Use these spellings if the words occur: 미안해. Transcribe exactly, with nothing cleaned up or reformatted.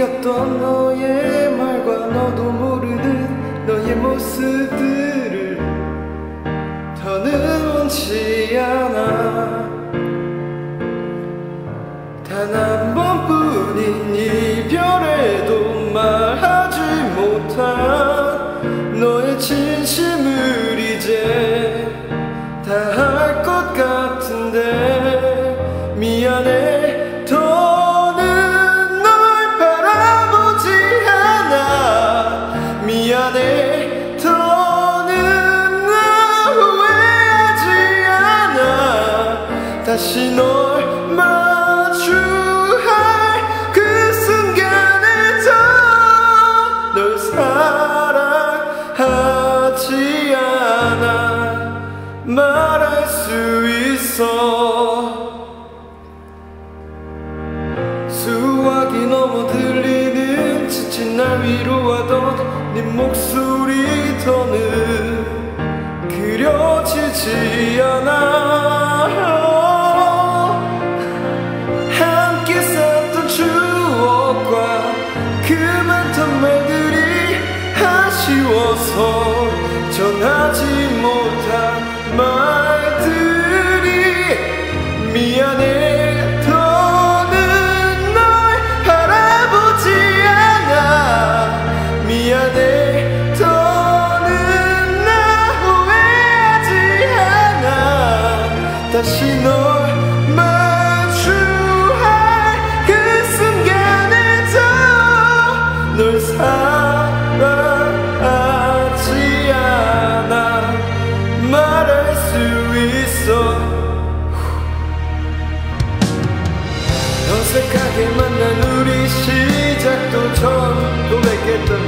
우리였던 너의 말과 너도 모르는 너의 모습들을 더는 원치 않아. 단 한 번뿐인 이별에도 말하지 못한 너의 진심을 이제 다 할 것 같은데 미안해. 더는 널 바라보지 않아. 미안해. 더는 나 후회하지 않아. 다시 널 마주할 그 순간에서 널 사랑하지 않아 말할 수 있어. 수학이 넘어 들리는 지친 날 위로하던 네 목소리 더는 그려지지 않아. 함께 쌓던 추억과 그 많던 말들이 아쉬워서 전하지 못한 말들이 미안해. 더는 널 바라보지 않아. 미안해. 더는 나 후회하지 않아. 다시 널 마주할 그 순간에서 널 사랑하지 않아 말할 수 있어. 어색하게 만난 우리 시작도 처음 고백했던